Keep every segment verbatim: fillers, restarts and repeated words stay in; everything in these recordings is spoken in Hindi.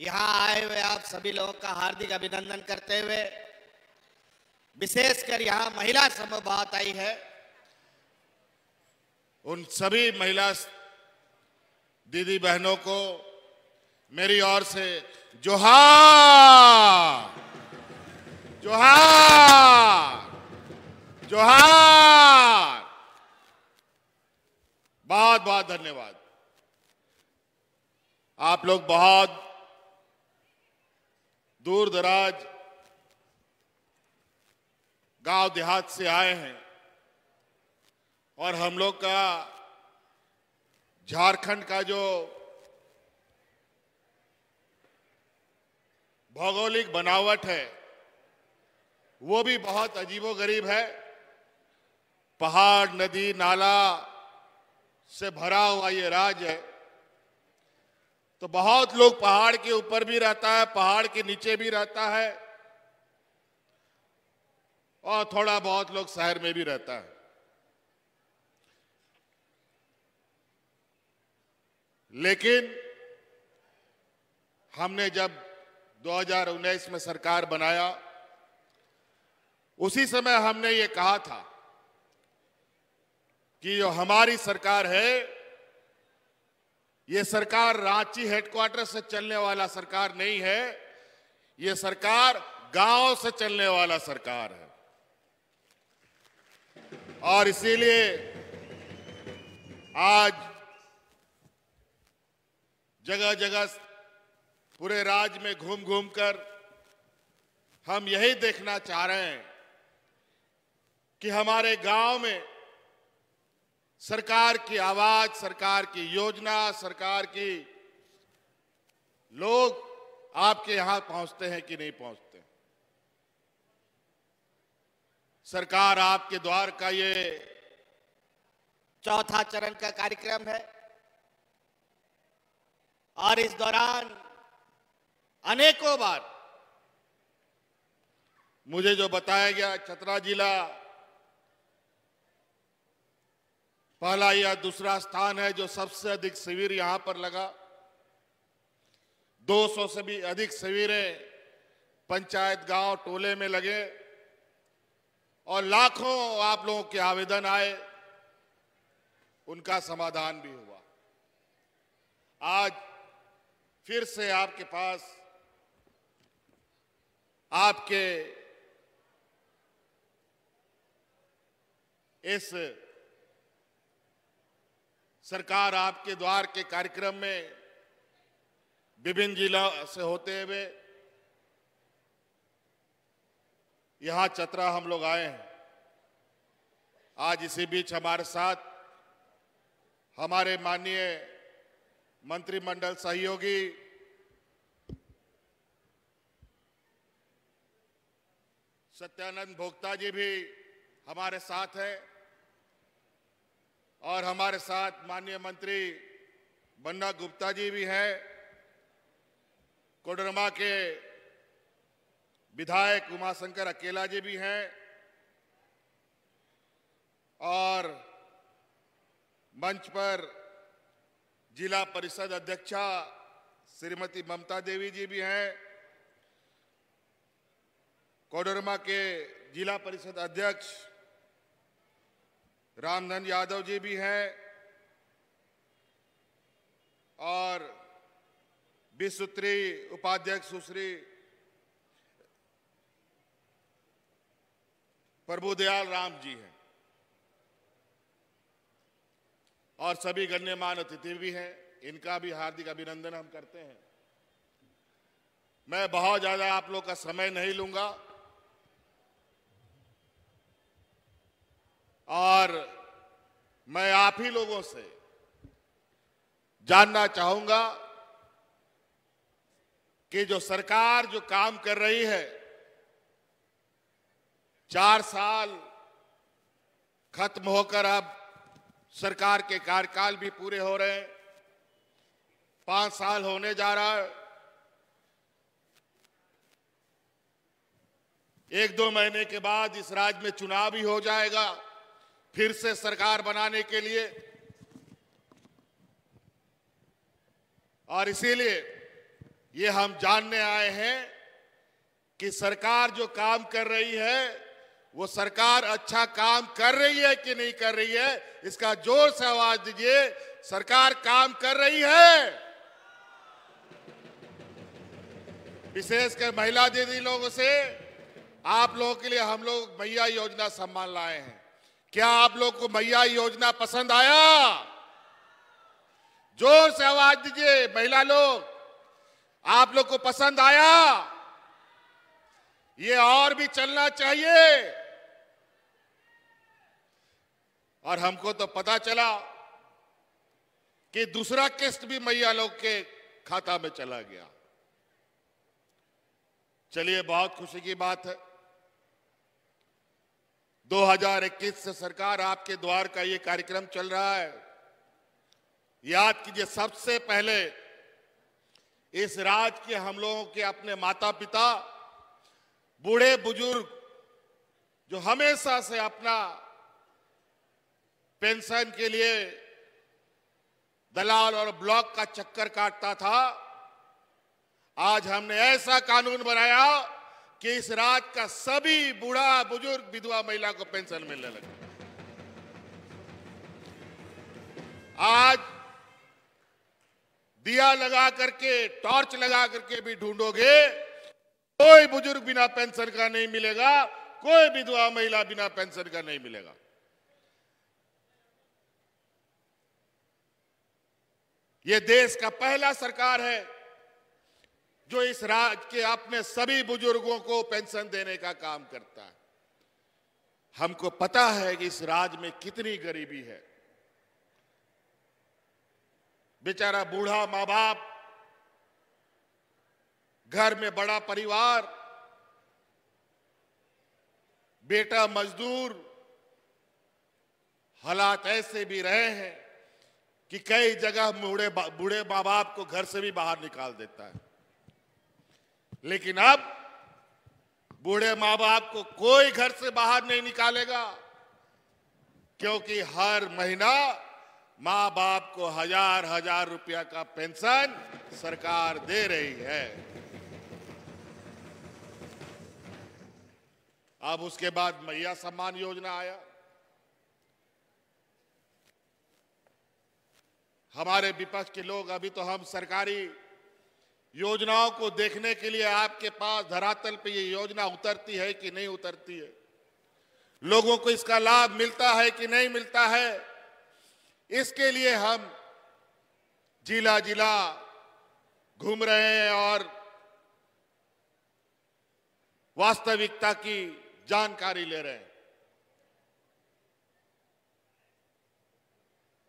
यहाँ आए हुए आप सभी लोगों का हार्दिक अभिनंदन करते हुए, विशेषकर यहाँ महिला समूहबात आई है, उन सभी महिला दीदी बहनों को मेरी ओर से जोहार जोहार जोहार। बहुत बहुत धन्यवाद। आप लोग बहुत दूर दराज गांव देहात से आए हैं और हम लोग का झारखंड का जो भौगोलिक बनावट है वो भी बहुत अजीबोगरीब है। पहाड़, नदी, नाला से भरा हुआ ये राज्य है, तो बहुत लोग पहाड़ के ऊपर भी रहता है, पहाड़ के नीचे भी रहता है और थोड़ा बहुत लोग शहर में भी रहता है। लेकिन हमने जब दो हज़ार उन्नीस में सरकार बनाया, उसी समय हमने ये कहा था कि जो हमारी सरकार है ये सरकार रांची हेडक्वार्टर से चलने वाला सरकार नहीं है, ये सरकार गांव से चलने वाला सरकार है। और इसीलिए आज जगह जगह पूरे राज्य में घूम घूम कर हम यही देखना चाह रहे हैं कि हमारे गांव में सरकार की आवाज, सरकार की योजना, सरकार की लोग आपके यहां पहुंचते हैं कि नहीं पहुंचते। सरकार आपके द्वार का ये चौथा चरण का कार्यक्रम है और इस दौरान अनेकों बार मुझे जो बताया गया, चतरा जिला पहला या दूसरा स्थान है जो सबसे अधिक शिविर यहां पर लगा। दो सौ से भी अधिक शिविरें पंचायत, गांव, टोले में लगे और लाखों आप लोगों के आवेदन आए, उनका समाधान भी हुआ। आज फिर से आपके पास आपके इस सरकार आपके द्वार के कार्यक्रम में विभिन्न जिलों से होते हुए यहाँ चतरा हम लोग आए हैं। आज इसी बीच हमारे साथ हमारे माननीय मंत्रिमंडल सहयोगी सत्यानंद भोक्ता जी भी हमारे साथ हैं और हमारे साथ माननीय मंत्री बन्ना गुप्ता जी भी हैं, कोडरमा के विधायक उमाशंकर अकेला जी भी हैं और मंच पर जिला परिषद अध्यक्षा श्रीमती ममता देवी जी भी हैं, कोडरमा के जिला परिषद अध्यक्ष रामधन यादव जी भी हैं और बीस सूत्री उपाध्यक्ष सुश्री प्रभुदयाल राम जी हैं और सभी गण्यमान्य अतिथि भी हैं, इनका भी हार्दिक अभिनंदन हम करते हैं। मैं बहुत ज्यादा आप लोग का समय नहीं लूंगा और मैं आप ही लोगों से जानना चाहूंगा कि जो सरकार जो काम कर रही है, चार साल खत्म होकर अब सरकार के कार्यकाल भी पूरे हो रहे हैं, पांच साल होने जा रहा है। एक दो महीने के बाद इस राज्य में चुनाव भी हो जाएगा फिर से सरकार बनाने के लिए, और इसीलिए ये हम जानने आए हैं कि सरकार जो काम कर रही है वो सरकार अच्छा काम कर रही है कि नहीं कर रही है। इसका जोर से आवाज दीजिए, सरकार काम कर रही है। विशेषकर महिला दीदी लोगों से, आप लोगों के लिए हम लोग मैया योजना सम्मान लाए हैं। क्या आप लोग को मैया योजना पसंद आया? जोर से आवाज दीजिए महिला लोग, आप लोग को पसंद आया? ये और भी चलना चाहिए। और हमको तो पता चला कि दूसरा किस्त भी मैया लोग के खाता में चला गया। चलिए, बहुत खुशी की बात है, दो हज़ार इक्कीस से सरकार आपके द्वार का ये कार्यक्रम चल रहा है। याद कीजिए, सबसे पहले इस राज्य के हम लोगों के अपने माता पिता, बूढ़े बुजुर्ग जो हमेशा से अपना पेंशन के लिए दलाल और ब्लॉक का चक्कर काटता था, आज हमने ऐसा कानून बनाया कि इस राज्य का सभी बूढ़ा बुजुर्ग विधवा महिला को पेंशन मिलने लगे। आज दिया लगा करके, टॉर्च लगा करके भी ढूंढोगे, कोई बुजुर्ग बिना पेंशन का नहीं मिलेगा, कोई विधवा महिला बिना पेंशन का नहीं मिलेगा। ये देश का पहला सरकार है जो इस राज्य के अपने सभी बुजुर्गों को पेंशन देने का काम करता है। हमको पता है कि इस राज्य में कितनी गरीबी है। बेचारा बूढ़ा माँ बाप, घर में बड़ा परिवार, बेटा मजदूर, हालात ऐसे भी रहे हैं कि कई जगह बूढ़े बूढ़े माँ बाप को घर से भी बाहर निकाल देता है। लेकिन अब बूढ़े माँ बाप को कोई घर से बाहर नहीं निकालेगा, क्योंकि हर महीना माँ बाप को हजार हजार रुपया का पेंशन सरकार दे रही है। अब उसके बाद मैया सम्मान योजना आया। हमारे विपक्ष के लोग, अभी तो हम सरकारी योजनाओं को देखने के लिए आपके पास धरातल पे ये योजना उतरती है कि नहीं उतरती है, लोगों को इसका लाभ मिलता है कि नहीं मिलता है, इसके लिए हम जिला जिला घूम रहे हैं और वास्तविकता की जानकारी ले रहे हैं।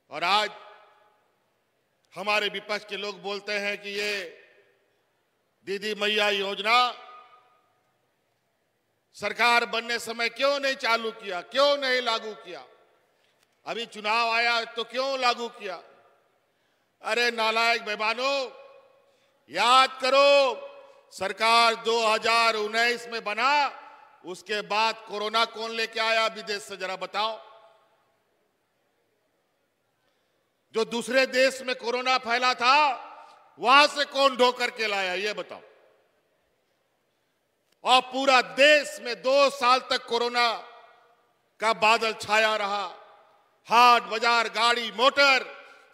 और आज हमारे विपक्ष के लोग बोलते हैं कि ये दीदी मैया योजना सरकार बनने समय क्यों नहीं चालू किया, क्यों नहीं लागू किया, अभी चुनाव आया तो क्यों लागू किया। अरे नालायक बेईमानों, याद करो सरकार दो हज़ार उन्नीस में बना, उसके बाद कोरोना कौन लेके आया विदेश से, जरा बताओ। जो दूसरे देश में कोरोना फैला था वहां से कौन ढो करके लाया, ये बताओ। और पूरा देश में दो साल तक कोरोना का बादल छाया रहा, हाट बाजार गाड़ी मोटर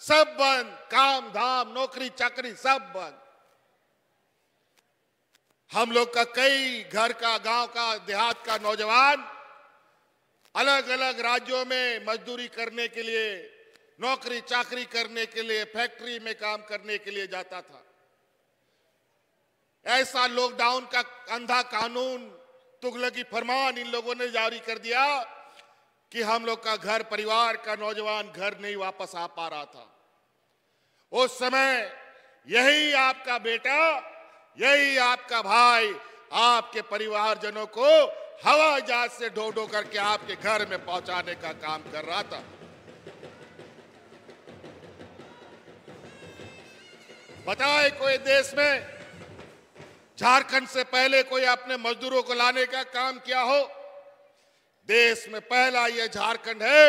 सब बंद, काम धाम नौकरी चाकरी सब बंद। हम लोग का कई घर का, गांव का, देहात का नौजवान अलग अलग राज्यों में मजदूरी करने के लिए, नौकरी चाकरी करने के लिए, फैक्ट्री में काम करने के लिए जाता था। ऐसा लॉकडाउन का अंधा कानून, तुगलकी फरमान इन लोगों ने जारी कर दिया कि हम लोग का घर परिवार का नौजवान घर नहीं वापस आ पा रहा था। उस समय यही आपका बेटा, यही आपका भाई आपके परिवारजनों को हवाई जहाज से ढो ढो करके आपके घर में पहुंचाने का काम कर रहा था। बताए कोई देश में झारखंड से पहले कोई अपने मजदूरों को लाने का काम किया हो? देश में पहला यह झारखंड है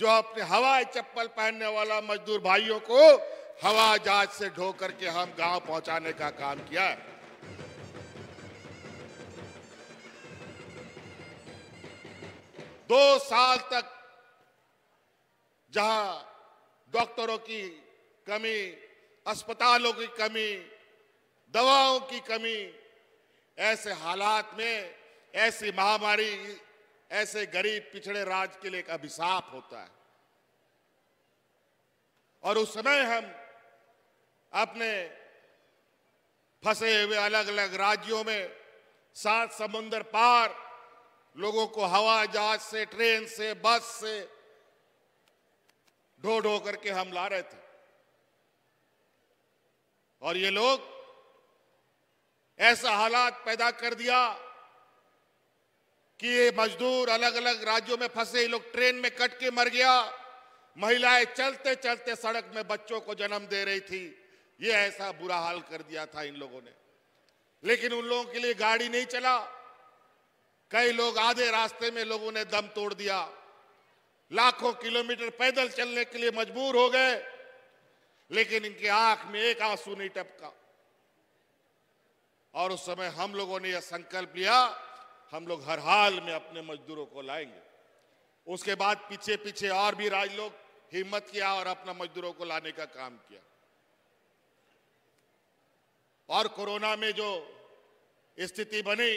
जो अपने हवाई चप्पल पहनने वाला मजदूर भाइयों को हवा जहाज से ढोकर के हम गांव पहुंचाने का काम किया। दो साल तक जहां डॉक्टरों की कमी, अस्पतालों की कमी, दवाओं की कमी, ऐसे हालात में ऐसी महामारी ऐसे गरीब पिछड़े राज्य के लिए एक अभिशाप होता है। और उस समय हम अपने फंसे हुए अलग अलग राज्यों में सात समुंदर पार लोगों को हवाई जहाज से, ट्रेन से, बस से ढो ढो करके हम ला रहे थे। और ये लोग ऐसा हालात पैदा कर दिया कि ये मजदूर अलग अलग राज्यों में फंसे लोग ट्रेन में कट के मर गया, महिलाएं चलते चलते सड़क में बच्चों को जन्म दे रही थी। ये ऐसा बुरा हाल कर दिया था इन लोगों ने। लेकिन उन लोगों के लिए गाड़ी नहीं चला, कई लोग आधे रास्ते में लोगों ने दम तोड़ दिया, लाखों किलोमीटर पैदल चलने के लिए मजबूर हो गए। लेकिन इनकी आंख में एक आंसू नहीं टपका। और उस समय हम लोगों ने यह संकल्प लिया, हम लोग हर हाल में अपने मजदूरों को लाएंगे। उसके बाद पीछे पीछे और भी राज लोग हिम्मत किया और अपना मजदूरों को लाने का काम किया। और कोरोना में जो स्थिति बनी,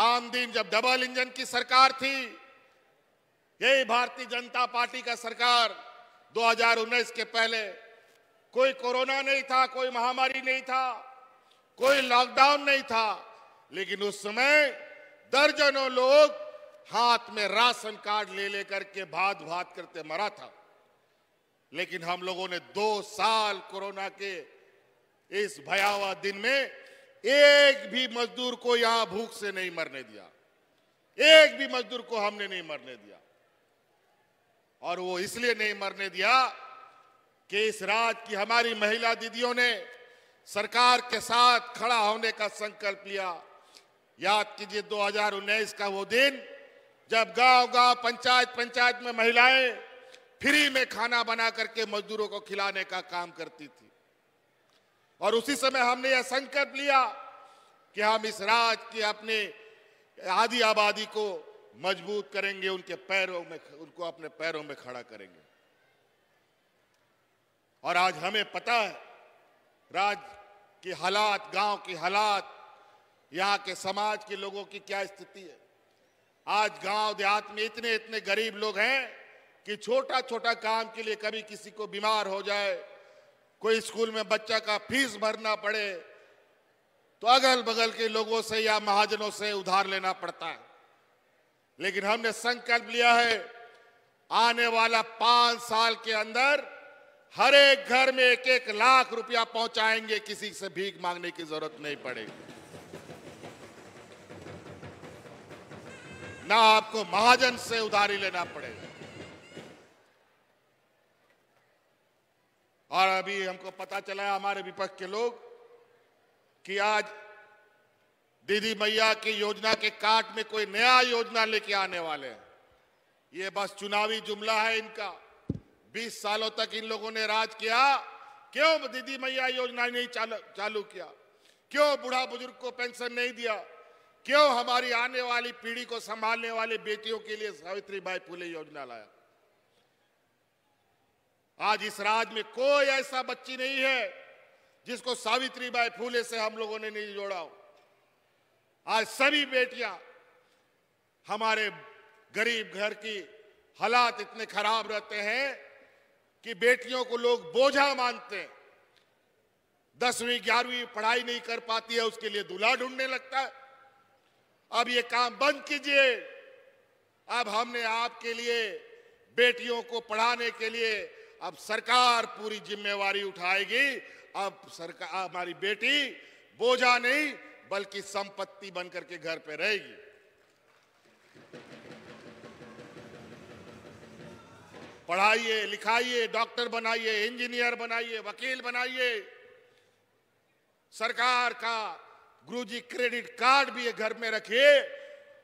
आम दिन जब डबल इंजन की सरकार थी, यही भारतीय जनता पार्टी का सरकार दो हज़ार उन्नीस के पहले कोई कोरोना नहीं था, कोई महामारी नहीं था, कोई लॉकडाउन नहीं था, लेकिन उस समय दर्जनों लोग हाथ में राशन कार्ड ले लेकर के भात भात करते मरा था। लेकिन हम लोगों ने दो साल कोरोना के इस भयावह दिन में एक भी मजदूर को यहां भूख से नहीं मरने दिया, एक भी मजदूर को हमने नहीं मरने दिया। और वो इसलिए नहीं मरने दिया कि इस राज्य की हमारी महिला दीदियों ने सरकार के साथ खड़ा होने का संकल्प लिया। याद कीजिए दो हज़ार उन्नीस का वो दिन जब गांव गांव, पंचायत पंचायत में महिलाएं फ्री में खाना बना करके मजदूरों को खिलाने का काम करती थी। और उसी समय हमने यह संकल्प लिया कि हम इस राज्य की अपने आधी आबादी को मजबूत करेंगे, उनके पैरों में उनको अपने पैरों में खड़ा करेंगे। और आज हमें पता है राज्य की हालात, गांव की हालात, यहाँ के समाज के लोगों की क्या स्थिति है। आज गांव देहात में इतने इतने गरीब लोग हैं कि छोटा छोटा काम के लिए कभी किसी को बीमार हो जाए, कोई स्कूल में बच्चा का फीस भरना पड़े तो अगल बगल के लोगों से या महाजनों से उधार लेना पड़ता है। लेकिन हमने संकल्प लिया है आने वाला पांच साल के अंदर हर एक घर में एक एक लाख रुपया पहुंचाएंगे, किसी से भीख मांगने की जरूरत नहीं पड़ेगी। ना आपको महाजन से उधारी लेना पड़ेगा। और अभी हमको पता चला है हमारे विपक्ष के लोग कि आज दीदी मैया की योजना के काट में कोई नया योजना लेके आने वाले हैं। ये बस चुनावी जुमला है इनका। बीस सालों तक इन लोगों ने राज किया, क्यों दीदी मैया योजना नहीं चालू चालू किया, क्यों बूढ़ा बुजुर्ग को पेंशन नहीं दिया, क्यों हमारी आने वाली पीढ़ी को संभालने वाली बेटियों के लिए सावित्रीबाई फुले योजना लाया। आज इस राज्य में कोई ऐसा बच्ची नहीं है जिसको सावित्रीबाई फुले से हम लोगों ने नहीं जोड़ा हो। आज सभी बेटियां हमारे गरीब घर की हालात इतने खराब रहते हैं कि बेटियों को लोग बोझा मानते हैं। दसवीं ग्यारहवीं पढ़ाई नहीं कर पाती है, उसके लिए दूल्हा ढूंढने लगता है। अब ये काम बंद कीजिए। अब हमने आपके लिए बेटियों को पढ़ाने के लिए अब सरकार पूरी जिम्मेवारी उठाएगी। अब सरकार हमारी बेटी बोझा नहीं बल्कि संपत्ति बनकर के घर पे रहेगी। पढ़ाइए, लिखाइए, डॉक्टर बनाइए, इंजीनियर बनाइए, वकील बनाइए। सरकार का गुरुजी क्रेडिट कार्ड भी घर में रखिए।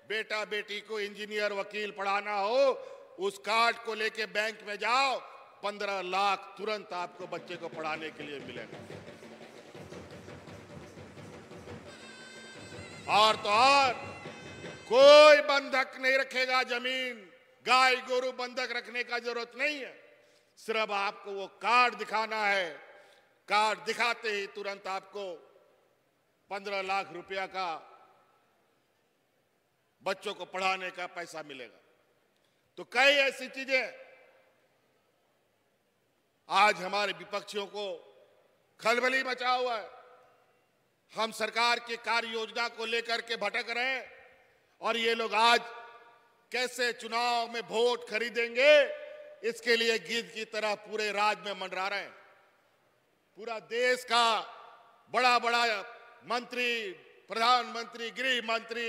बेटा बेटी को इंजीनियर वकील पढ़ाना हो, उस कार्ड को लेके बैंक में जाओ, पंद्रह लाख तुरंत आपको बच्चे को पढ़ाने के लिए मिलेगा। और तो और कोई बंधक नहीं रखेगा जमीन, गाय गोरू बंधक रखने का जरूरत नहीं है, सिर्फ आपको वो कार्ड दिखाना है। कार्ड दिखाते ही तुरंत आपको पंद्रह लाख रुपया का बच्चों को पढ़ाने का पैसा मिलेगा। तो कई ऐसी चीजें आज हमारे विपक्षियों को खलबली मचा हुआ है। हम सरकार की कार्य योजना को लेकर के भटक रहे हैं और ये लोग आज कैसे चुनाव में वोट खरीदेंगे इसके लिए गीत की तरह पूरे राज्य में मंडरा रहे हैं। पूरा देश का बड़ा बड़ा मंत्री, प्रधानमंत्री, गृह मंत्री,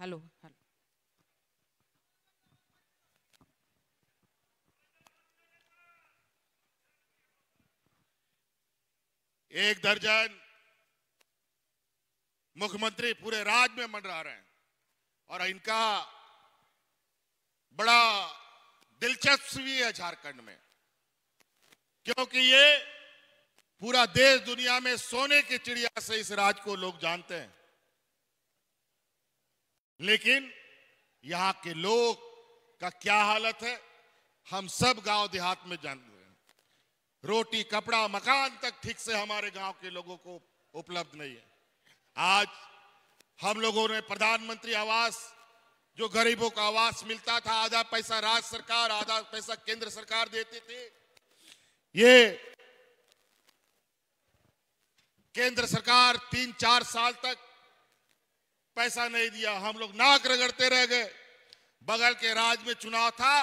हेलो हेलो एक दर्जन मुख्यमंत्री पूरे राज्य में मंडरा रहे हैं और इनका बड़ा दिलचस्प भी है झारखंड में, क्योंकि ये पूरा देश दुनिया में सोने की चिड़िया से इस राज्य को लोग जानते हैं, लेकिन यहाँ के लोग का क्या हालत है हम सब गांव देहात में जानते हैं। रोटी कपड़ा मकान तक ठीक से हमारे गांव के लोगों को उपलब्ध नहीं है। आज हम लोगों ने प्रधानमंत्री आवास, जो गरीबों का आवास मिलता था, आधा पैसा राज्य सरकार आधा पैसा केंद्र सरकार देती थी, ये केंद्र सरकार तीन चार साल तक पैसा नहीं दिया। हम लोग नाक रगड़ते रह गए। बगल के राज्य में चुनाव था,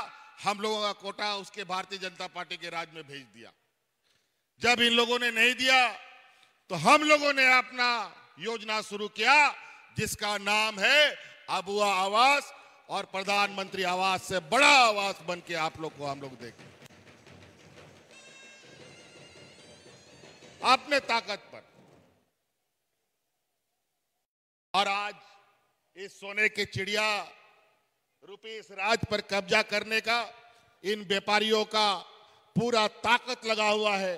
हम लोगों का कोटा उसके भारतीय जनता पार्टी के राज्य में भेज दिया। जब इन लोगों ने नहीं दिया तो हम लोगों ने अपना योजना शुरू किया जिसका नाम है अबुआ आवास, और प्रधानमंत्री आवास से बड़ा आवास बन के आप लोग को हम लोग देखें अपने ताकत पर। और आज इस सोने के चिड़िया रूपी इस राज्य पर कब्जा करने का इन व्यापारियों का पूरा ताकत लगा हुआ है,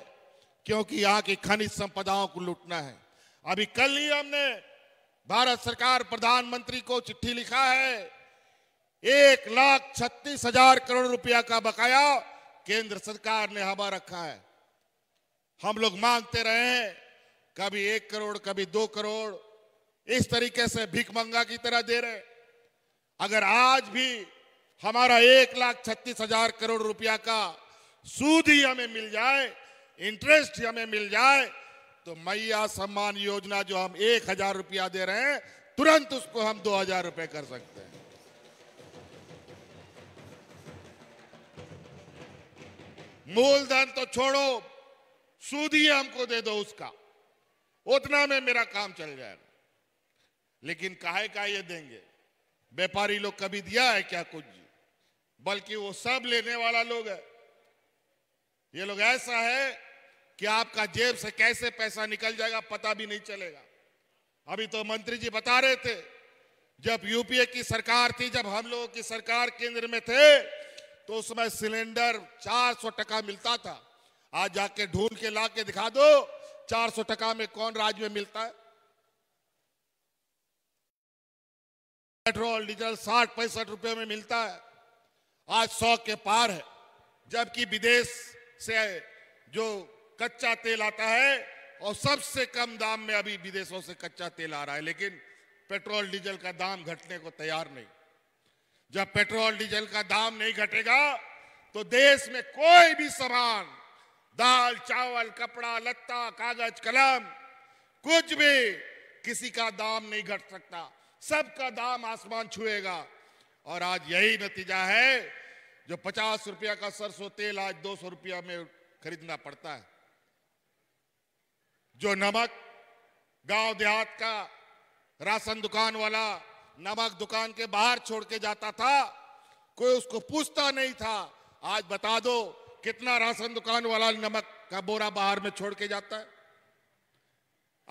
क्योंकि यहाँ की खनिज संपदाओं को लूटना है। अभी कल ही हमने भारत सरकार प्रधानमंत्री को चिट्ठी लिखा है, एक लाख छत्तीस हजार करोड़ रुपया का बकाया केंद्र सरकार ने हवा रखा है। हम लोग मांगते रहे हैं, कभी एक करोड़ कभी दो करोड़, इस तरीके से भिखमंगा की तरह दे रहे। अगर आज भी हमारा एक लाख छत्तीस हजार करोड़ रुपया का सूद ही हमें मिल जाए, इंटरेस्ट ही हमें मिल जाए, तो मैया सम्मान योजना जो हम एक हजार रुपया दे रहे हैं तुरंत उसको हम दो हजार रुपये कर सकते हैं। मूलधन तो छोड़ो, सूद ही हमको दे दो उसका, उतना में मेरा काम चल जाएगा। लेकिन काहे का ये देंगे? व्यापारी लोग कभी दिया है क्या कुछ? बल्कि वो सब लेने वाला लोग है। ये लोग ऐसा है कि आपका जेब से कैसे पैसा निकल जाएगा पता भी नहीं चलेगा। अभी तो मंत्री जी बता रहे थे, जब यूपीए की सरकार थी, जब हम लोगों की सरकार केंद्र में थे, तो उसमें सिलेंडर चार सौ टका मिलता था। आज जाके ढूंढ के ला के दिखा दो, चार सौ टका में कौन राज्य में मिलता है? पेट्रोल डीजल साठ पैंसठ रुपए में मिलता है, आज सौ के पार है। जबकि विदेश से जो कच्चा तेल आता है और सबसे कम दाम में अभी विदेशों से कच्चा तेल आ रहा है, लेकिन पेट्रोल डीजल का दाम घटने को तैयार नहीं। जब पेट्रोल डीजल का दाम नहीं घटेगा तो देश में कोई भी सामान, दाल चावल कपड़ा लत्ता कागज कलम, कुछ भी किसी का दाम नहीं घट सकता, सबका दाम आसमान छुएगा। और आज यही नतीजा है, जो पचास रुपया का सरसों तेल आज दो सौ रुपया में खरीदना पड़ता है, जो नमक गांव देहात का राशन दुकान वाला नमक दुकान के बाहर छोड़ के जाता था, कोई उसको पूछता नहीं था। आज बता दो कितना राशन दुकान वाला नमक का बोरा बाहर में छोड़ के जाता है?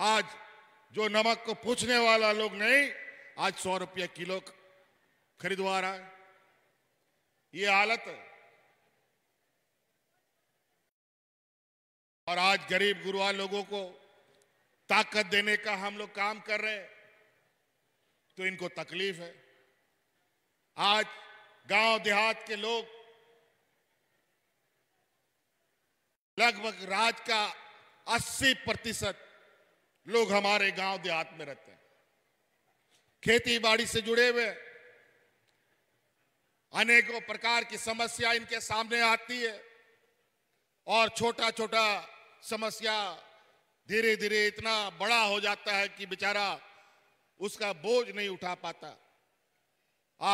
आज जो नमक को पूछने वाला लोग नहीं, आज सौ रुपया किलो खरीदवा रहा है। ये हालत है। और आज गरीब गुरबा लोगों को ताकत देने का हम लोग काम कर रहे हैं, तो इनको तकलीफ है। आज गांव देहात के लोग लगभग राज्य का अस्सी प्रतिशत लोग हमारे गांव देहात में रहते हैं, खेती बाड़ी से जुड़े हुए। अनेकों प्रकार की समस्या इनके सामने आती है और छोटा छोटा समस्या धीरे धीरे इतना बड़ा हो जाता है कि बेचारा उसका बोझ नहीं उठा पाता।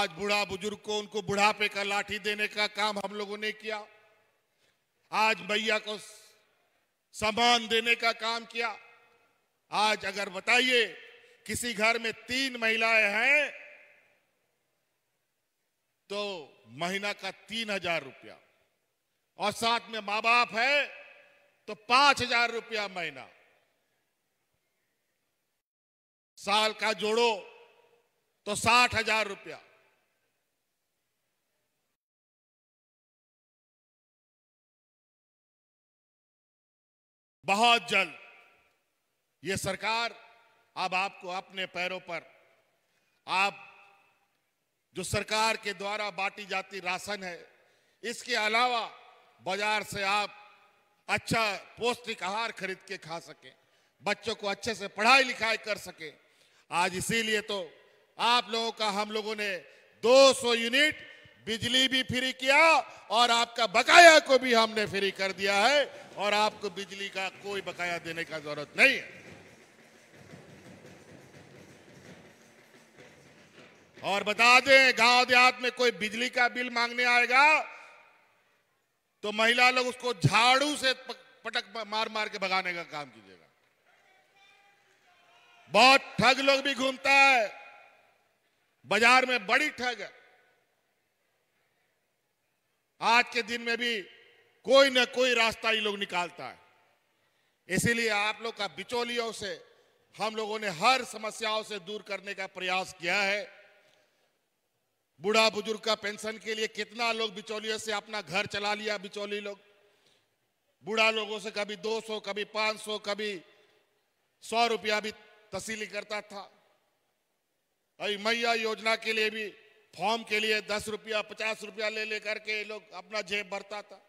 आज बूढ़ा बुजुर्ग को उनको बुढ़ापे का लाठी देने का काम हम लोगों ने किया। आज भैया को सामान देने का काम किया। आज अगर बताइए किसी घर में तीन महिलाएं हैं तो महीना का तीन हजार रुपया और साथ में माँ बाप है तो पांच हजार रुपया महीना। साल का जोड़ो तो साठ हजार रुपया। बहुत जल्द ये सरकार अब आपको अपने पैरों पर, आप जो सरकार के द्वारा बांटी जाती राशन है, इसके अलावा बाजार से आप अच्छा पौष्टिक आहार खरीद के खा सकें, बच्चों को अच्छे से पढ़ाई लिखाई कर सकें। आज इसीलिए तो आप लोगों का हम लोगों ने दो सौ यूनिट बिजली भी फ्री किया और आपका बकाया को भी हमने फ्री कर दिया है और आपको बिजली का कोई बकाया देने का जरूरत नहीं है। और बता दें, गांव देहात में कोई बिजली का बिल मांगने आएगा तो महिला लोग उसको झाड़ू से पटक मार मार के भगाने का काम कीजिएगा। बहुत ठग लोग भी घूमता है बाजार में, बड़ी ठग है। आज के दिन में भी कोई ना कोई रास्ता ये लोग निकालता है। इसीलिए आप लोग का बिचौलियों से हम लोगों ने हर समस्याओं से दूर करने का प्रयास किया है। बूढ़ा बुजुर्ग का पेंशन के लिए कितना लोग बिचौलियों से अपना घर चला लिया। बिचौली लोग बूढ़ा लोगों से कभी दो सौ, कभी पाँच सौ, कभी सौ रुपया भी तसीली करता था। अरे मैया योजना के लिए भी फॉर्म के लिए दस रुपया पचास रुपया ले लेकर के लोग अपना जेब भरता था।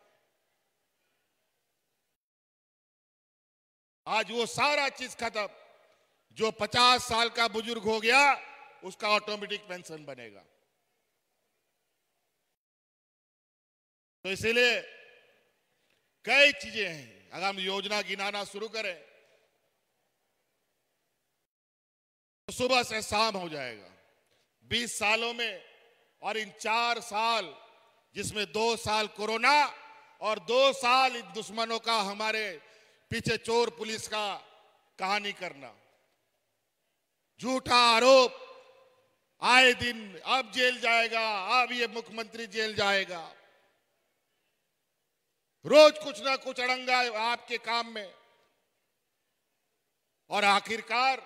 आज वो सारा चीज खत्म। जो पचास साल का बुजुर्ग हो गया उसका ऑटोमेटिक पेंशन बनेगा। तो इसीलिए कई चीजें हैं। अगर हम योजना गिनाना शुरू करें तो सुबह से शाम हो जाएगा। बीस सालों में और इन चार साल जिसमें दो साल कोरोना और दो साल इन दुश्मनों का हमारे पीछे चोर पुलिस का कहानी करना, झूठा आरोप आए दिन, अब जेल जाएगा, अब ये मुख्यमंत्री जेल जाएगा, रोज कुछ ना कुछ अड़ंगा है आपके काम में। और आखिरकार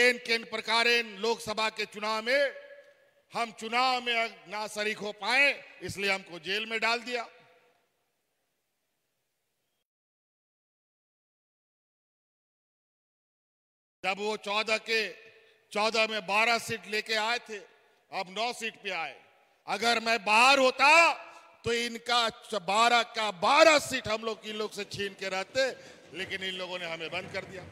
एन केन प्रकारेन लोकसभा के चुनाव में हम चुनाव में ना शरीक हो पाए इसलिए हमको जेल में डाल दिया। जब वो चौदह के चौदह में बारह सीट लेके आए थे, अब नौ सीट पे आए। अगर मैं बाहर होता तो इनका बारह का बारह सीट हम लोग इन लोग से छीन के रहते, लेकिन इन लोगों ने हमें बंद कर दिया।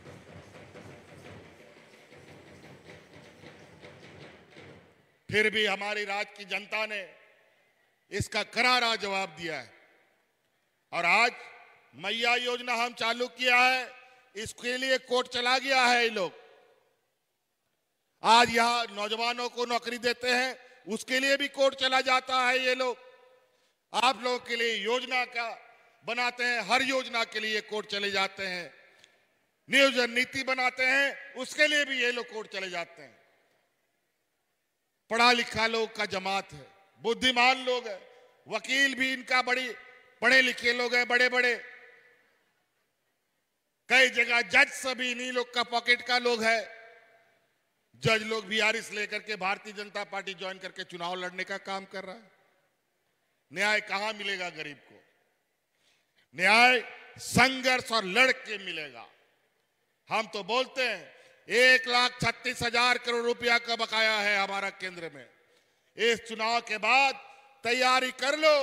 फिर भी हमारी राज्य की जनता ने इसका करारा जवाब दिया है। और आज मैया योजना हम चालू किया है, इसके लिए कोर्ट चला गया है। ये लोग आज यहाँ नौजवानों को नौकरी देते हैं, उसके लिए भी कोर्ट चला जाता है। ये लोग आप लोगों के लिए योजना का बनाते हैं, हर योजना के लिए कोर्ट चले जाते हैं। नियोजन नीति बनाते हैं, उसके लिए भी ये लोग कोर्ट चले जाते हैं। पढ़ा लिखा लोग का जमात है, बुद्धिमान लोग है, वकील भी इनका बड़ी पढ़े लिखे लोग हैं, बड़े बड़े कई जगह जज सभी इन्हीं लोग का पॉकेट का लोग है। जज लोग भी आरिस लेकर के भारतीय जनता पार्टी ज्वाइन करके चुनाव लड़ने का काम कर रहा है। न्याय कहां मिलेगा गरीब को? न्याय संघर्ष और लड़ के मिलेगा। हम तो बोलते हैं एक लाख छत्तीस हजार करोड़ रुपया का बकाया है हमारा केंद्र में। इस चुनाव के बाद तैयारी कर लो,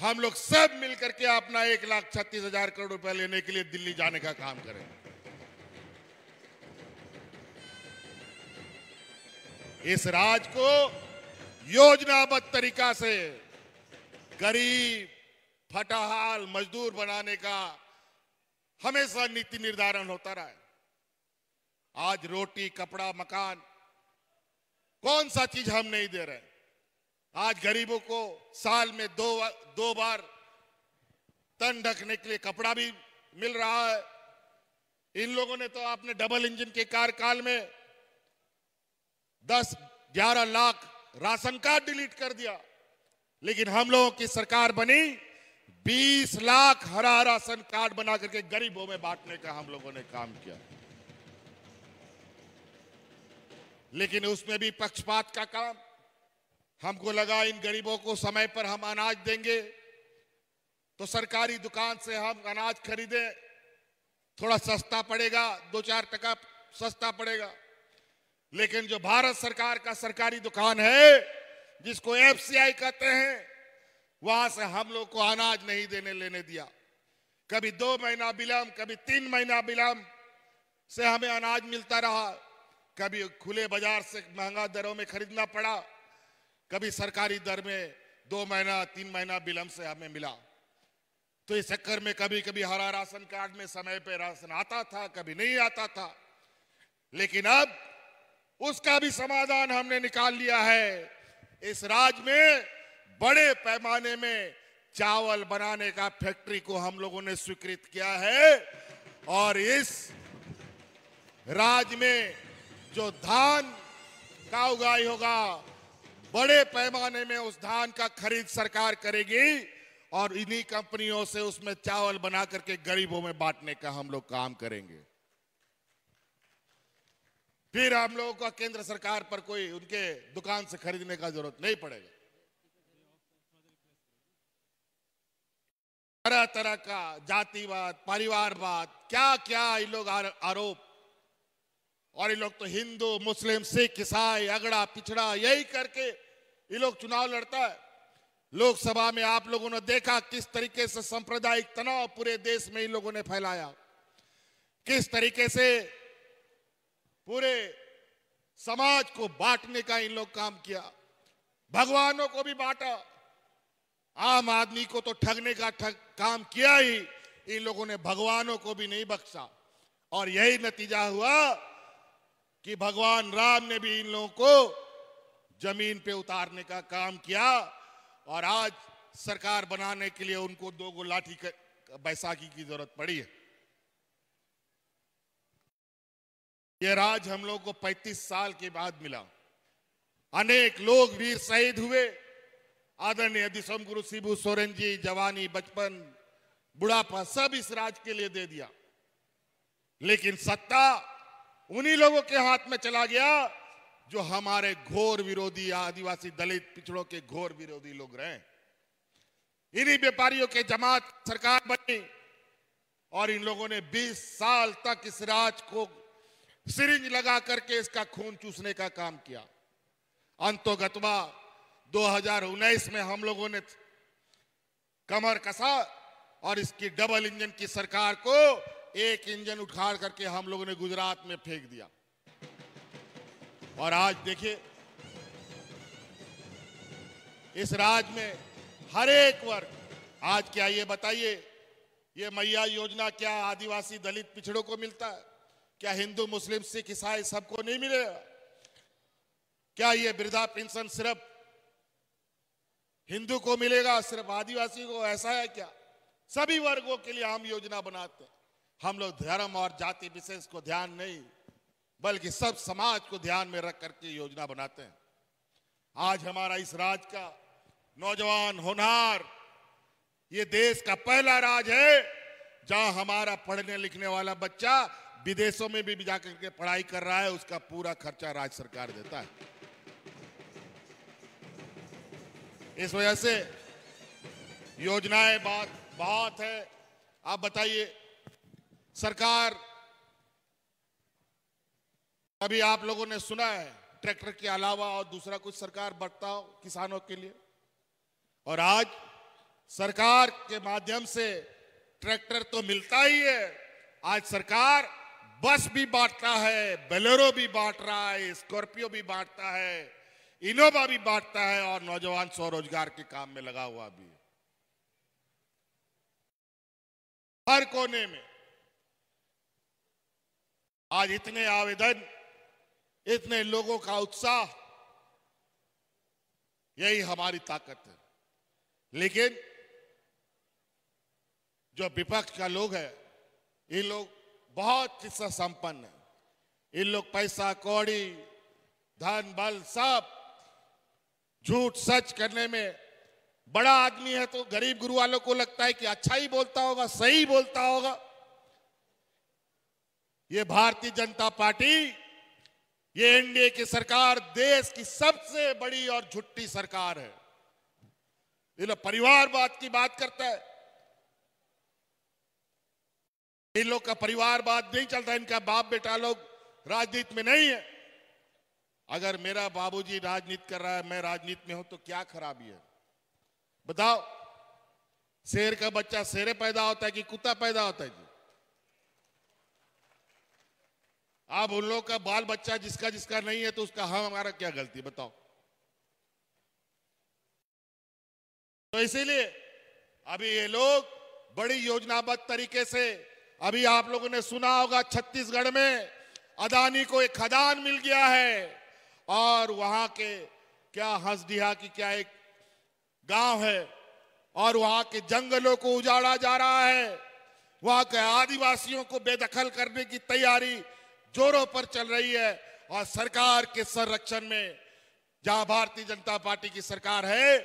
हम लोग सब मिलकर के अपना एक लाख छत्तीस हजार करोड़ रुपया लेने के लिए दिल्ली जाने का काम करें। इस राज को योजनाबद्ध तरीका से गरीब फटाहाल मजदूर बनाने का हमेशा नीति निर्धारण होता रहा है। आज रोटी कपड़ा मकान कौन सा चीज हम नहीं दे रहे। आज गरीबों को साल में दो दो बार तन ढकने के लिए कपड़ा भी मिल रहा है। इन लोगों ने तो आपने डबल इंजन के कार्यकाल में दस ग्यारह लाख राशन कार्ड डिलीट कर दिया, लेकिन हम लोगों की सरकार बनी बीस लाख हरा राशन कार्ड बना करके गरीबों में बांटने का हम लोगों ने काम किया। लेकिन उसमें भी पक्षपात का काम, हमको लगा इन गरीबों को समय पर हम अनाज देंगे तो सरकारी दुकान से हम अनाज खरीदे, थोड़ा सस्ता पड़ेगा, दो चार टका सस्ता पड़ेगा। लेकिन जो भारत सरकार का सरकारी दुकान है जिसको एफ सी आई कहते हैं, वहां से हम लोग को अनाज नहीं देने लेने दिया। कभी दो महीना विलंब, कभी तीन महीना विलंब से हमें अनाज मिलता रहा। कभी खुले बाजार से महंगा दरों में खरीदना पड़ा, कभी सरकारी दर में दो महीना तीन महीना विलंब से हमें मिला। तो इस चक्कर में कभी कभी हरा राशन कार्ड में समय पे राशन आता था, कभी नहीं आता था। लेकिन अब उसका भी समाधान हमने निकाल लिया है। इस राज्य में बड़े पैमाने में चावल बनाने का फैक्ट्री को हम लोगों ने स्वीकृत किया है और इस राज्य में जो धान का उगाई होगा बड़े पैमाने में, उस धान का खरीद सरकार करेगी और इन्हीं कंपनियों से उसमें चावल बना करके गरीबों में बांटने का हम लोग काम करेंगे। फिर हम लोगों को केंद्र सरकार पर कोई उनके दुकान से खरीदने का जरूरत नहीं पड़ेगा। तरह तरह का जातिवाद, परिवारवाद, क्या क्या ये लोग आरोप, और ये लोग तो हिंदू मुस्लिम सिख ईसाई अगड़ा पिछड़ा यही करके ये लोग चुनाव लड़ता है। लोकसभा में आप लोगों ने देखा किस तरीके से सांप्रदायिक तनाव पूरे देश में इन लोगों ने फैलाया, किस तरीके से पूरे समाज को बांटने का इन लोग काम किया। भगवानों को भी बांटा, आम आदमी को तो ठगने का ठग काम किया ही, इन लोगों ने भगवानों को भी नहीं बख्शा। और यही नतीजा हुआ कि भगवान राम ने भी इन लोगों को जमीन पे उतारने का काम किया और आज सरकार बनाने के लिए उनको दो गो लाठी बैसाखी की जरूरत पड़ी है। ये राज हम लोग को पैंतीस साल के बाद मिला। अनेक लोग वीर शहीद हुए। आदरणीय दिसम गुरु सीबू सोरेन जी जवानी बचपन बुढ़ापा सब इस राज के लिए दे दिया, लेकिन सत्ता उन्हीं लोगों के हाथ में चला गया जो हमारे घोर विरोधी, आदिवासी दलित पिछड़ों के घोर विरोधी लोग रहे। इन्हीं व्यापारियों के जमात सरकार बनी और इन लोगों ने बीस साल तक इस राज को सिरिंज लगा करके इसका खून चूसने का काम किया। अंतोगत्वा दो हजार उन्नीस में हम लोगों ने कमर कसा और इसकी डबल इंजन की सरकार को एक इंजन उखाड़ करके हम लोगों ने गुजरात में फेंक दिया। और आज देखिए इस राज में हर एक वर्ग, आज क्या ये बताइए ये मैया योजना क्या आदिवासी दलित पिछड़ों को मिलता है? क्या हिंदू मुस्लिम सिख ईसाई सबको नहीं मिलेगा? क्या ये वृद्धा पेंशन सिर्फ हिंदू को मिलेगा, सिर्फ आदिवासी को? ऐसा है क्या? सभी वर्गों के लिए हम योजना बनाते हैं। हम लोग धर्म और जाति विशेष को ध्यान नहीं बल्कि सब समाज को ध्यान में रख करके योजना बनाते हैं। आज हमारा इस राज का नौजवान होनहार, ये देश का पहला राज है जहां हमारा पढ़ने लिखने वाला बच्चा विदेशों में भी जाकर के पढ़ाई कर रहा है, उसका पूरा खर्चा राज्य सरकार देता है। इस वजह से योजनाएं बहुत बहुत है। आप बताइए, सरकार, अभी आप लोगों ने सुना है ट्रैक्टर के अलावा और दूसरा कुछ सरकार बरताओ किसानों के लिए, और आज सरकार के माध्यम से ट्रैक्टर तो मिलता ही है, आज सरकार बस भी बांटता है, बोलेरो भी बांट रहा है, स्कॉर्पियो भी बांटता है, इनोवा भी बांटता है, और नौजवान स्वरोजगार के काम में लगा हुआ भी है। हर कोने में आज इतने आवेदन, इतने लोगों का उत्साह, यही हमारी ताकत है। लेकिन जो विपक्ष का लोग है, ये लोग बहुत किस्सा संपन्न है। इन लोग पैसा कौड़ी धन बल सब झूठ सच करने में, बड़ा आदमी है तो गरीब गुरु वालों को लगता है कि अच्छा ही बोलता होगा, सही बोलता होगा। ये भारतीय जनता पार्टी, ये एनडीए की सरकार देश की सबसे बड़ी और झूठी सरकार है। ये लोग परिवारवाद की बात करता है, इन लोग का परिवारवाद नहीं चलता। इनका बाप बेटा लोग राजनीति में नहीं है। अगर मेरा बाबूजी राजनीति कर रहा है, मैं राजनीति में हूं, तो क्या खराबी है? बताओ, शेर का बच्चा शेरे पैदा होता है कि कुत्ता पैदा होता है जी? आप उन लोग का बाल बच्चा जिसका जिसका नहीं है, तो उसका हम हमारा क्या गलती? बताओ। तो इसीलिए अभी ये लोग बड़ी योजनाबद्ध तरीके से, अभी आप लोगों ने सुना होगा छत्तीसगढ़ में अदानी को एक खदान मिल गया है, और वहां के क्या हसडीहा की क्या एक गांव है, और वहां के जंगलों को उजाड़ा जा रहा है, वहां के आदिवासियों को बेदखल करने की तैयारी जोरों पर चल रही है। और सरकार के संरक्षण में जहां भारतीय जनता पार्टी की सरकार है,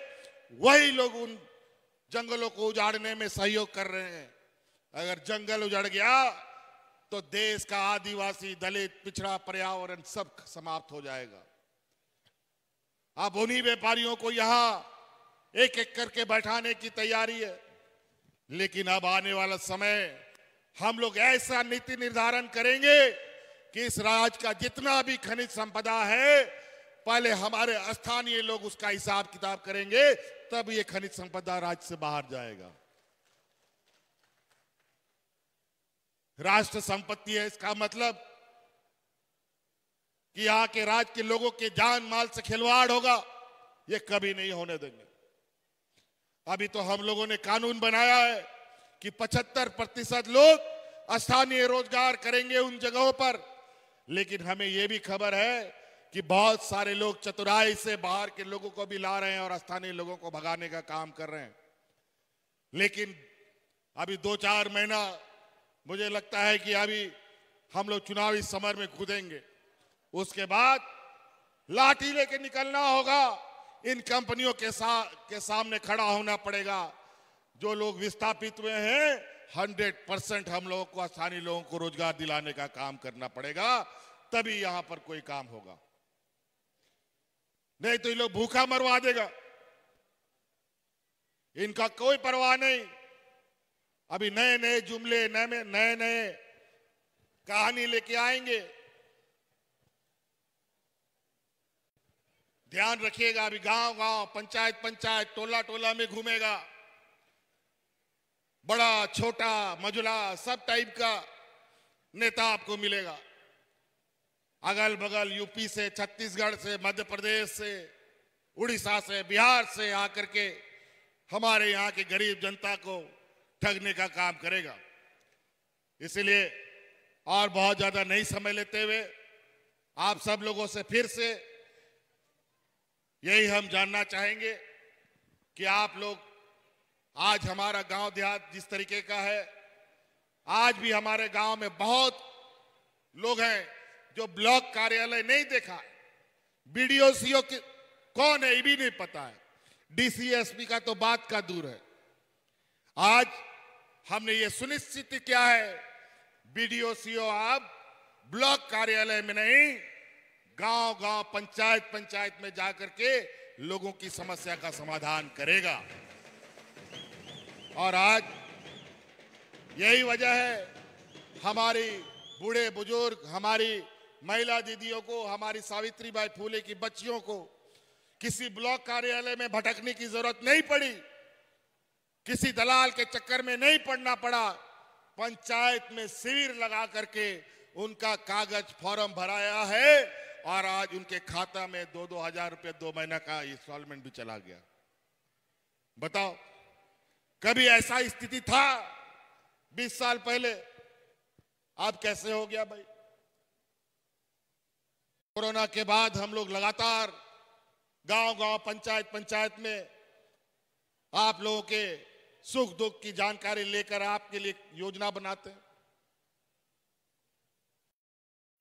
वही लोग उन जंगलों को उजाड़ने में सहयोग कर रहे हैं। अगर जंगल उजड़ गया तो देश का आदिवासी, दलित, पिछड़ा पर्यावरण सब समाप्त हो जाएगा। अब उन्हीं व्यापारियों को यहां एक एक करके बैठाने की तैयारी है। लेकिन अब आने वाला समय, हम लोग ऐसा नीति निर्धारण करेंगे कि इस राज्य का जितना भी खनिज संपदा है, पहले हमारे स्थानीय लोग उसका हिसाब किताब करेंगे, तब ये खनिज संपदा राज्य से बाहर जाएगा। राष्ट्र संपत्ति है, इसका मतलब कि यहाँ के राज्य के लोगों के जान माल से खिलवाड़ होगा, ये कभी नहीं होने देंगे। अभी तो हम लोगों ने कानून बनाया है कि पचहत्तर प्रतिशत लोग स्थानीय रोजगार करेंगे उन जगहों पर। लेकिन हमें यह भी खबर है कि बहुत सारे लोग चतुराई से बाहर के लोगों को भी ला रहे हैं और स्थानीय लोगों को भगाने का काम कर रहे हैं। लेकिन अभी दो चार महीना, मुझे लगता है कि अभी हम लोग चुनावी समर में कूदेंगे, उसके बाद लाठी लेके निकलना होगा, इन कंपनियों के साथ के सामने खड़ा होना पड़ेगा। जो लोग विस्थापित हुए हैं, हंड्रेड परसेंट हम लोगों को, स्थानीय लोगों को रोजगार दिलाने का काम करना पड़ेगा, तभी यहां पर कोई काम होगा। नहीं तो ये लोग भूखा मरवा देगा, इनका कोई परवाह नहीं। अभी नए नए जुमले, नए नए नए कहानी लेके आएंगे। ध्यान रखिएगा, अभी गांव गांव, पंचायत पंचायत, टोला टोला में घूमेगा, बड़ा छोटा मझुला सब टाइप का नेता आपको मिलेगा। अगल बगल यूपी से, छत्तीसगढ़ से, मध्य प्रदेश से, उड़ीसा से, बिहार से आकर के हमारे यहाँ के गरीब जनता को ठगने का काम करेगा। इसलिए और बहुत ज्यादा नहीं समय लेते हुए, आप सब लोगों से फिर से यही हम जानना चाहेंगे कि आप लोग, आज हमारा गांव देहात जिस तरीके का है, आज भी हमारे गांव में बहुत लोग हैं जो ब्लॉक कार्यालय नहीं देखा, बीडीओ सीओ कौन है ये भी नहीं पता है, डीसीएसपी का तो बात का दूर है। आज हमने ये सुनिश्चित किया है बीडीओ सीओ आप ब्लॉक कार्यालय में नहीं, गांव गांव पंचायत पंचायत में जाकर के लोगों की समस्या का समाधान करेगा। और आज यही वजह है हमारी बूढ़े बुजुर्ग, हमारी महिला दीदियों को, हमारी सावित्रीबाई फुले की बच्चियों को किसी ब्लॉक कार्यालय में भटकने की जरूरत नहीं पड़ी, किसी दलाल के चक्कर में नहीं पड़ना पड़ा। पंचायत में शिविर लगा करके उनका कागज फॉर्म भराया है और आज उनके खाता में दो दो हजार रुपये दो महीना का इंस्टॉलमेंट भी चला गया। बताओ, कभी ऐसा स्थिति था बीस साल पहले? आप कैसे हो गया भाई? कोरोना के बाद हम लोग लगातार गांव गांव पंचायत पंचायत में आप लोगों के सुख दुख की जानकारी लेकर आपके लिए योजना बनाते हैं।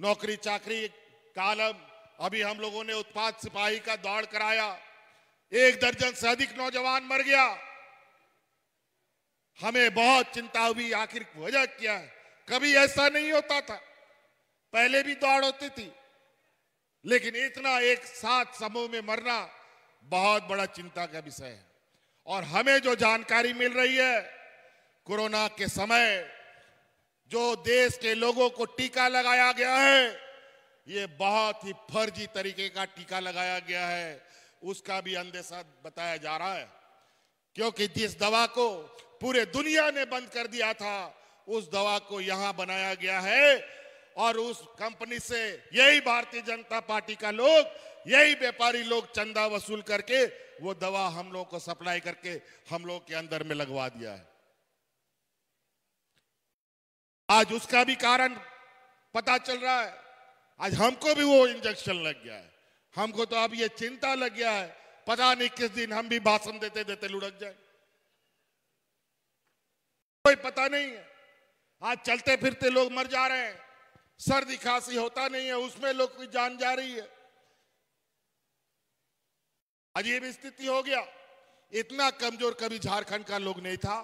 नौकरी चाकरी कालम, अभी हम लोगों ने उत्पाद सिपाही का दौड़ कराया, एक दर्जन से अधिक नौजवान मर गया। हमें बहुत चिंता हुई, आखिर वजह क्या है? कभी ऐसा नहीं होता था, पहले भी दौड़ होती थी, लेकिन इतना एक साथ समूह में मरना बहुत बड़ा चिंता का विषय है। और हमें जो जानकारी मिल रही है, कोरोना के समय जो देश के लोगों को टीका लगाया गया है, ये बहुत ही फर्जी तरीके का टीका लगाया गया है, उसका भी अंदेशा बताया जा रहा है। क्योंकि जिस दवा को पूरे दुनिया ने बंद कर दिया था, उस दवा को यहां बनाया गया है और उस कंपनी से यही भारतीय जनता पार्टी का लोग, यही व्यापारी लोग चंदा वसूल करके वो दवा हम लोग को सप्लाई करके हम लोग के अंदर में लगवा दिया है। आज उसका भी कारण पता चल रहा है, आज हमको भी वो इंजेक्शन लग गया है। हमको तो अब ये चिंता लग गया है, पता नहीं किस दिन हम भी भाषण देते देते लुढ़क जाए, कोई पता नहीं है। आज चलते फिरते लोग मर जा रहे हैं, सर्दी खांसी होता नहीं है, उसमें लोग की जान जा रही है। अजीब स्थिति हो गया, इतना कमजोर कभी झारखंड का लोग नहीं था।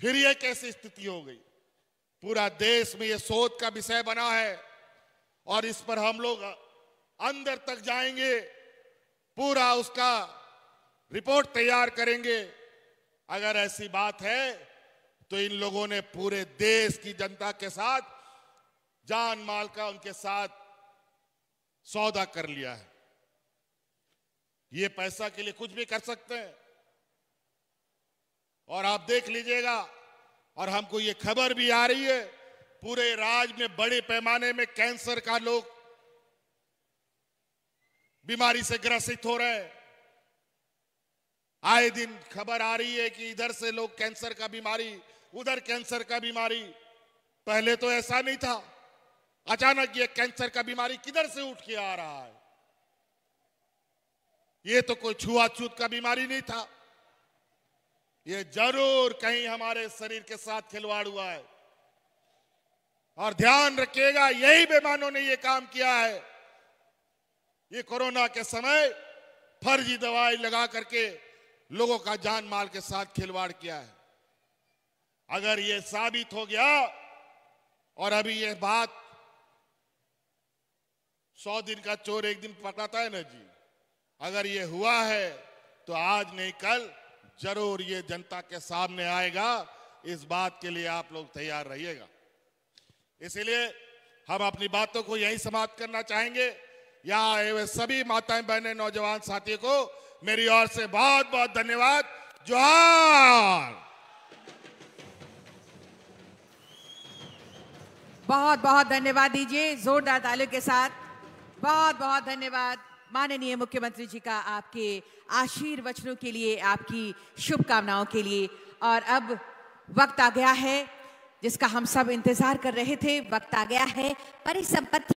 फिर यह कैसी स्थिति हो गई? पूरा देश में यह शोध का विषय बना है और इस पर हम लोग अंदर तक जाएंगे, पूरा उसका रिपोर्ट तैयार करेंगे। अगर ऐसी बात है तो इन लोगों ने पूरे देश की जनता के साथ जान माल का उनके साथ सौदा कर लिया है। ये पैसा के लिए कुछ भी कर सकते हैं। और आप देख लीजिएगा, और हमको ये खबर भी आ रही है, पूरे राज्य में बड़े पैमाने में कैंसर का लोग बीमारी से ग्रसित हो रहे हैं। आए दिन खबर आ रही है कि इधर से लोग कैंसर का बीमारी, उधर कैंसर का बीमारी। पहले तो ऐसा नहीं था, अचानक ये कैंसर का बीमारी किधर से उठ के आ रहा है? ये तो कोई छुआछूत का बीमारी नहीं था, ये जरूर कहीं हमारे शरीर के साथ खिलवाड़ हुआ है। और ध्यान रखिएगा, यही बेईमानों ने ये काम किया है। ये कोरोना के समय फर्जी दवाई लगा करके लोगों का जान माल के साथ खिलवाड़ किया है। अगर ये साबित हो गया, और अभी ये बात सौ दिन का चोर एक दिन पकड़ता है ना जी, अगर ये हुआ है तो आज नहीं कल जरूर ये जनता के सामने आएगा। इस बात के लिए आप लोग तैयार रहिएगा। इसलिए हम अपनी बातों को यही समाप्त करना चाहेंगे। यहाँ आए हुए सभी माताएं बहनें नौजवान साथियों को मेरी ओर से बहुत बहुत धन्यवाद। जोहार। बहुत बहुत धन्यवाद दीजिए, जोरदार तालियों के साथ। बहुत बहुत धन्यवाद माननीय मुख्यमंत्री जी का, आपके आशीर्वचनों के लिए, आपकी शुभकामनाओं के लिए। और अब वक्त आ गया है जिसका हम सब इंतजार कर रहे थे। वक्त आ गया है परिसंपत्ति